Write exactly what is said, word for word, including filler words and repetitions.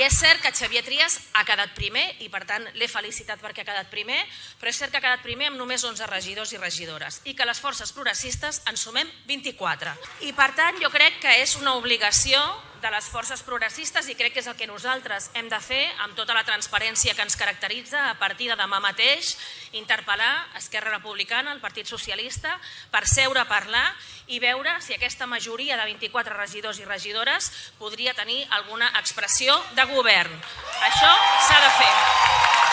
I és cert que Xavier Trias ha quedat primer i, per tant, l'he felicitat perquè ha quedat primer, però és cert que ha quedat primer amb només onze regidors i regidores i que les forces progressistes en sumem vint-i-quatre. I, per tant, jo crec que és una obligació de les forces progressistes i crec que és el que nosaltres hem de fer amb tota la transparència que ens caracteritza a partir de demà mateix, interpel·lar Esquerra Republicana, el Partit Socialista, per seure a parlar i veure si aquesta majoria de vint-i-quatre regidors i regidores podria tenir alguna expressió de govern. Això s'ha de fer.